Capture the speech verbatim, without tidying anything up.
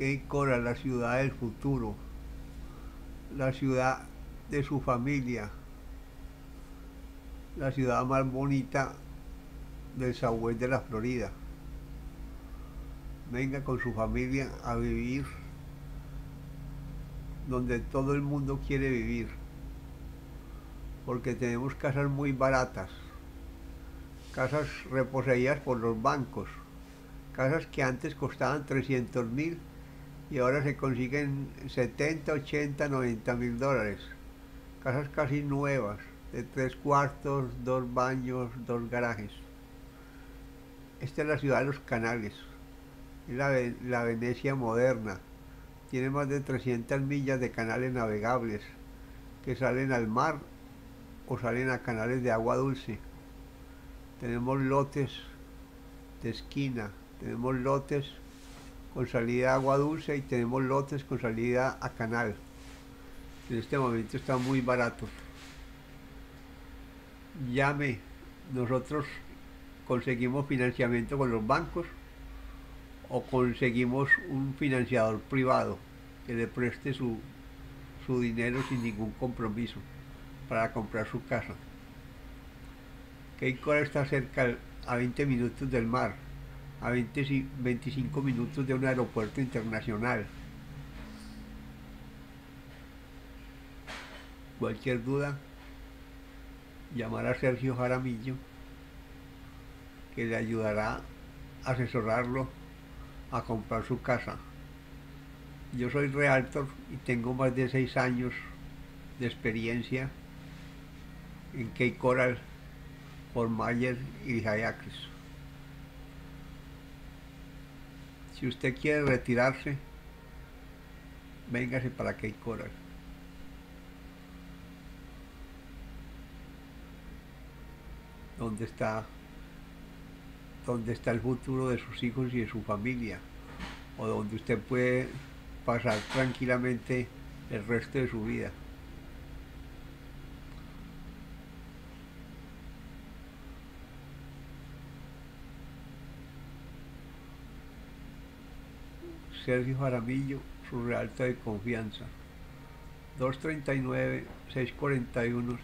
Cape Coral, la ciudad del futuro, la ciudad de su familia, la ciudad más bonita del Southwest de la Florida. Venga con su familia a vivir donde todo el mundo quiere vivir, porque tenemos casas muy baratas, casas reposeídas por los bancos, casas que antes costaban trescientos mil y ahora se consiguen setenta, ochenta, noventa mil dólares, casas casi nuevas, de tres cuartos, dos baños, dos garajes. Esta es la ciudad de los canales, es la, la Venecia moderna. Tiene más de trescientas millas de canales navegables que salen al mar o salen a canales de agua dulce. Tenemos lotes de esquina, tenemos lotes con salida a agua dulce y tenemos lotes con salida a canal. En este momento están muy baratos. Llame, nosotros conseguimos financiamiento con los bancos o conseguimos un financiador privado que le preste su, su dinero sin ningún compromiso para comprar su casa. Cape Coral está cerca, a veinte minutos del mar, a veinte, veinticinco minutos de un aeropuerto internacional. Cualquier duda, llamar a Sergio Jaramillo, que le ayudará a asesorarlo a comprar su casa. Yo soy realtor y tengo más de seis años de experiencia en Cape Coral, Fort Myers y Hyacinth. Si usted quiere retirarse, véngase para Cape Coral. Donde está donde está el futuro de sus hijos y de su familia, o donde usted puede pasar tranquilamente el resto de su vida. Sergio Jaramillo, su realtor de confianza, dos tres nueve, seis cuatro uno.